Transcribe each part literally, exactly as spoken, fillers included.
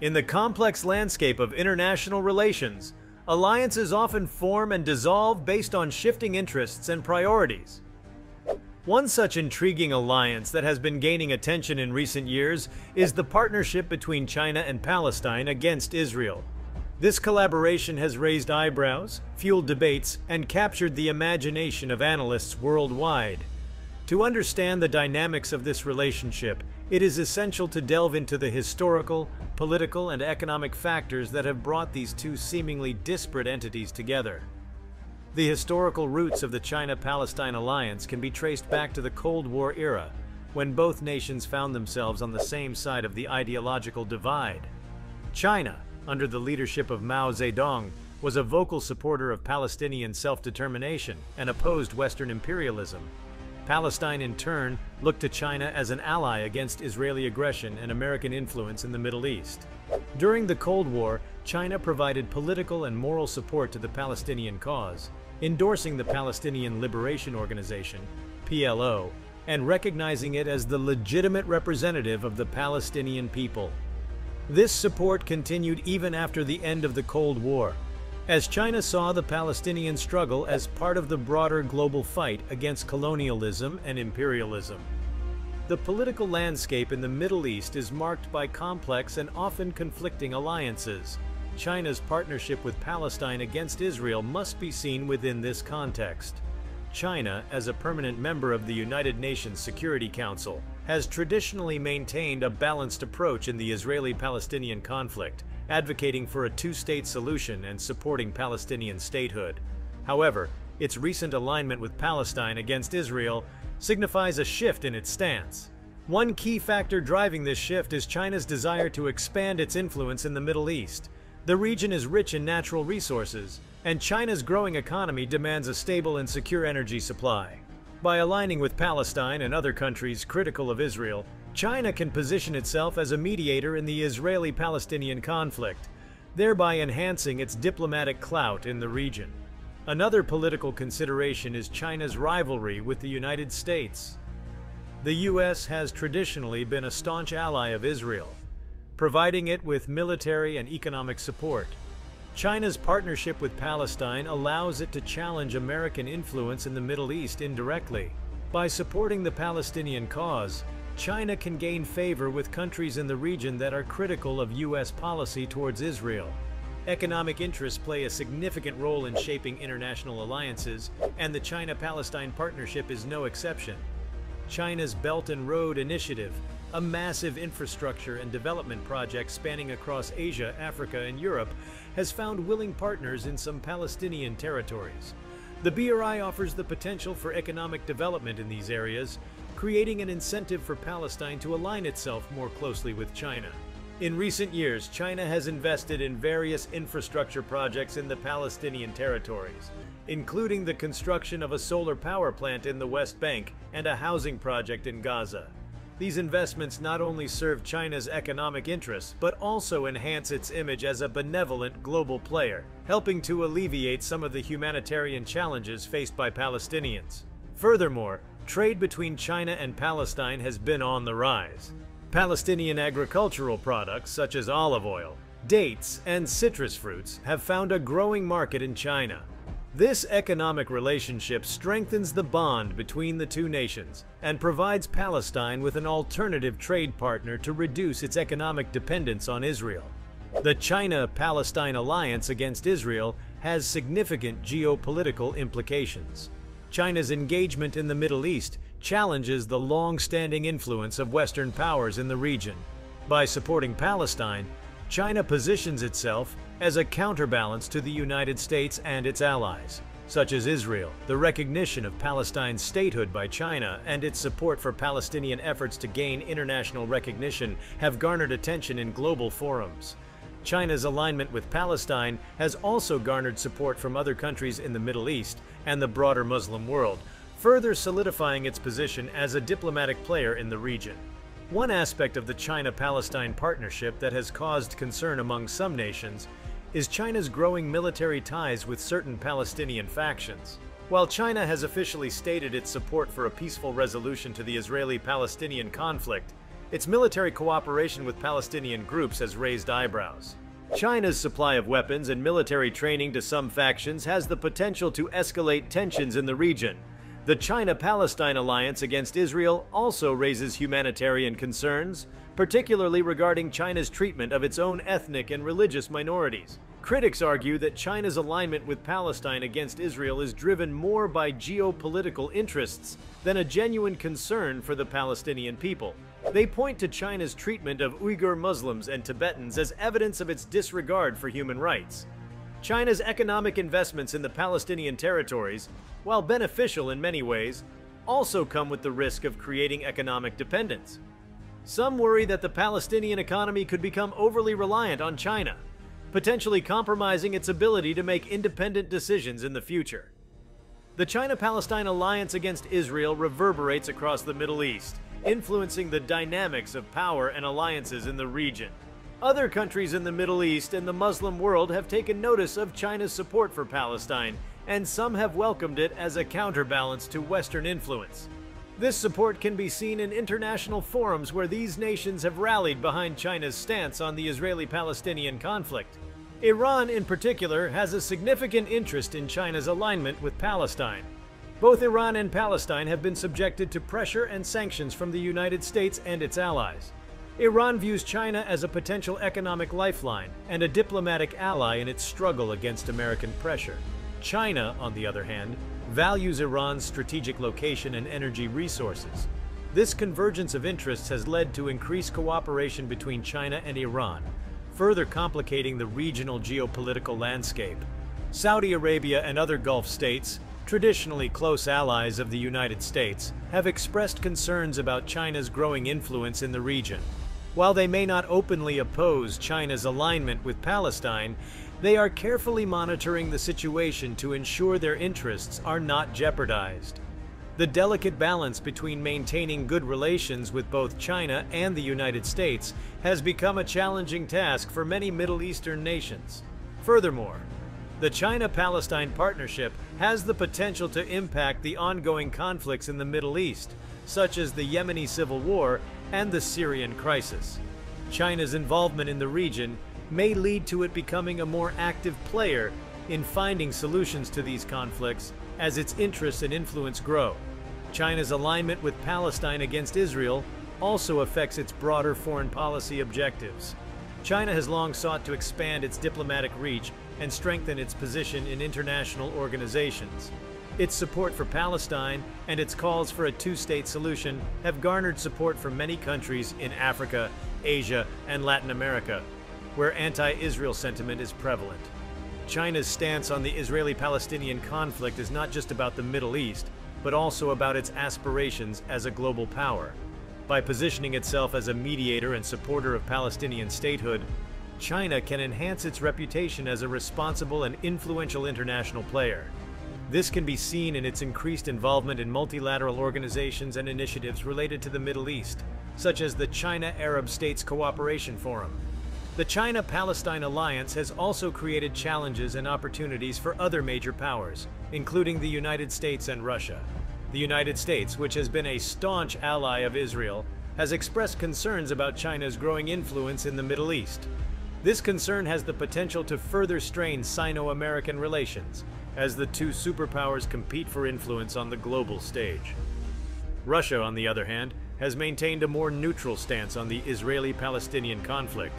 In the complex landscape of international relations, alliances often form and dissolve based on shifting interests and priorities. One such intriguing alliance that has been gaining attention in recent years is the partnership between China and Palestine against Israel. This collaboration has raised eyebrows, fueled debates, and captured the imagination of analysts worldwide. To understand the dynamics of this relationship, it is essential to delve into the historical, political, and economic factors that have brought these two seemingly disparate entities together. The historical roots of the China-Palestine alliance can be traced back to the Cold War era, when both nations found themselves on the same side of the ideological divide. China, under the leadership of Mao Zedong, was a vocal supporter of Palestinian self-determination and opposed Western imperialism. Palestine, in turn, looked to China as an ally against Israeli aggression and American influence in the Middle East. During the Cold War, China provided political and moral support to the Palestinian cause, endorsing the Palestinian Liberation Organization, P L O, and recognizing it as the legitimate representative of the Palestinian people. This support continued even after the end of the Cold War, as China saw the Palestinian struggle as part of the broader global fight against colonialism and imperialism. The political landscape in the Middle East is marked by complex and often conflicting alliances. China's partnership with Palestine against Israel must be seen within this context. China, as a permanent member of the United Nations Security Council, has traditionally maintained a balanced approach in the Israeli-Palestinian conflict, advocating for a two-state solution and supporting Palestinian statehood. However, its recent alignment with Palestine against Israel signifies a shift in its stance. One key factor driving this shift is China's desire to expand its influence in the Middle East. The region is rich in natural resources, and China's growing economy demands a stable and secure energy supply. By aligning with Palestine and other countries critical of Israel, China can position itself as a mediator in the Israeli-Palestinian conflict, thereby enhancing its diplomatic clout in the region. Another political consideration is China's rivalry with the United States. The U S has traditionally been a staunch ally of Israel, providing it with military and economic support. China's partnership with Palestine allows it to challenge American influence in the Middle East indirectly. By supporting the Palestinian cause, China can gain favor with countries in the region that are critical of U S policy towards Israel. Economic interests play a significant role in shaping international alliances, and the China-Palestine partnership is no exception. China's Belt and Road Initiative, a massive infrastructure and development project spanning across Asia, Africa, and Europe, has found willing partners in some Palestinian territories. The B R I offers the potential for economic development in these areas, creating an incentive for Palestine to align itself more closely with China. In recent years, China has invested in various infrastructure projects in the Palestinian territories, including the construction of a solar power plant in the West Bank and a housing project in Gaza. These investments not only serve China's economic interests, but also enhance its image as a benevolent global player, helping to alleviate some of the humanitarian challenges faced by Palestinians. Furthermore, trade between China and Palestine has been on the rise. Palestinian agricultural products such as olive oil, dates, and citrus fruits have found a growing market in China. This economic relationship strengthens the bond between the two nations and provides Palestine with an alternative trade partner to reduce its economic dependence on Israel. The China-Palestine alliance against Israel has significant geopolitical implications. China's engagement in the Middle East challenges the long-standing influence of Western powers in the region. By supporting Palestine, China positions itself as a counterbalance to the United States and its allies, such as Israel. The recognition of Palestine's statehood by China and its support for Palestinian efforts to gain international recognition have garnered attention in global forums. China's alignment with Palestine has also garnered support from other countries in the Middle East and the broader Muslim world, further solidifying its position as a diplomatic player in the region. One aspect of the China-Palestine partnership that has caused concern among some nations is China's growing military ties with certain Palestinian factions. While China has officially stated its support for a peaceful resolution to the Israeli-Palestinian conflict, Its military cooperation with Palestinian groups has raised eyebrows. China's supply of weapons and military training to some factions has the potential to escalate tensions in the region. The China-Palestine alliance against Israel also raises humanitarian concerns, particularly regarding China's treatment of its own ethnic and religious minorities. Critics argue that China's alignment with Palestine against Israel is driven more by geopolitical interests than a genuine concern for the Palestinian people. They point to China's treatment of Uyghur Muslims and Tibetans as evidence of its disregard for human rights. China's economic investments in the Palestinian territories, while beneficial in many ways, also come with the risk of creating economic dependence. Some worry that the Palestinian economy could become overly reliant on China, potentially compromising its ability to make independent decisions in the future. The China-Palestine alliance against Israel reverberates across the Middle East, influencing the dynamics of power and alliances in the region. Other countries in the Middle East and the Muslim world have taken notice of China's support for Palestine, and some have welcomed it as a counterbalance to Western influence. This support can be seen in international forums where these nations have rallied behind China's stance on the Israeli-Palestinian conflict. Iran, in particular, has a significant interest in China's alignment with Palestine. Both Iran and Palestine have been subjected to pressure and sanctions from the United States and its allies. Iran views China as a potential economic lifeline and a diplomatic ally in its struggle against American pressure. China, on the other hand, values Iran's strategic location and energy resources. This convergence of interests has led to increased cooperation between China and Iran, further complicating the regional geopolitical landscape. Saudi Arabia and other Gulf states, traditionally close allies of the United States, have expressed concerns about China's growing influence in the region. While they may not openly oppose China's alignment with Palestine, they are carefully monitoring the situation to ensure their interests are not jeopardized. The delicate balance between maintaining good relations with both China and the United States has become a challenging task for many Middle Eastern nations. Furthermore, the China-Palestine partnership has the potential to impact the ongoing conflicts in the Middle East, such as the Yemeni civil war and the Syrian crisis. China's involvement in the region may lead to it becoming a more active player in finding solutions to these conflicts as its interests and influence grow. China's alignment with Palestine against Israel also affects its broader foreign policy objectives. China has long sought to expand its diplomatic reach and strengthen its position in international organizations. Its support for Palestine and its calls for a two-state solution have garnered support from many countries in Africa, Asia, and Latin America, where anti-Israel sentiment is prevalent. China's stance on the Israeli-Palestinian conflict is not just about the Middle East, but also about its aspirations as a global power. By positioning itself as a mediator and supporter of Palestinian statehood, China can enhance its reputation as a responsible and influential international player. This can be seen in its increased involvement in multilateral organizations and initiatives related to the Middle East, such as the China-Arab States Cooperation Forum. The China-Palestine alliance has also created challenges and opportunities for other major powers, including the United States and Russia. The United States, which has been a staunch ally of Israel, has expressed concerns about China's growing influence in the Middle East. This concern has the potential to further strain Sino-American relations, as the two superpowers compete for influence on the global stage. Russia, on the other hand, has maintained a more neutral stance on the Israeli-Palestinian conflict,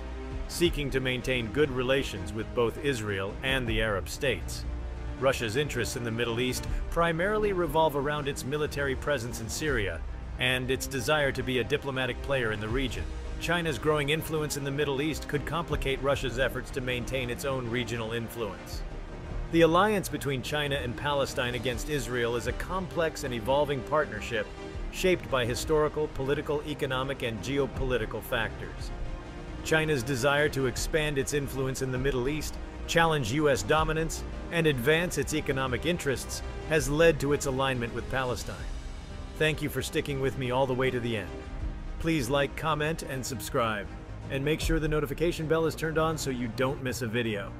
seeking to maintain good relations with both Israel and the Arab states. Russia's interests in the Middle East primarily revolve around its military presence in Syria and its desire to be a diplomatic player in the region. China's growing influence in the Middle East could complicate Russia's efforts to maintain its own regional influence. The alliance between China and Palestine against Israel is a complex and evolving partnership shaped by historical, political, economic, and geopolitical factors. China's desire to expand its influence in the Middle East, challenge U S dominance, and advance its economic interests has led to its alignment with Palestine. Thank you for sticking with me all the way to the end. Please like, comment, and subscribe, and make sure the notification bell is turned on so you don't miss a video.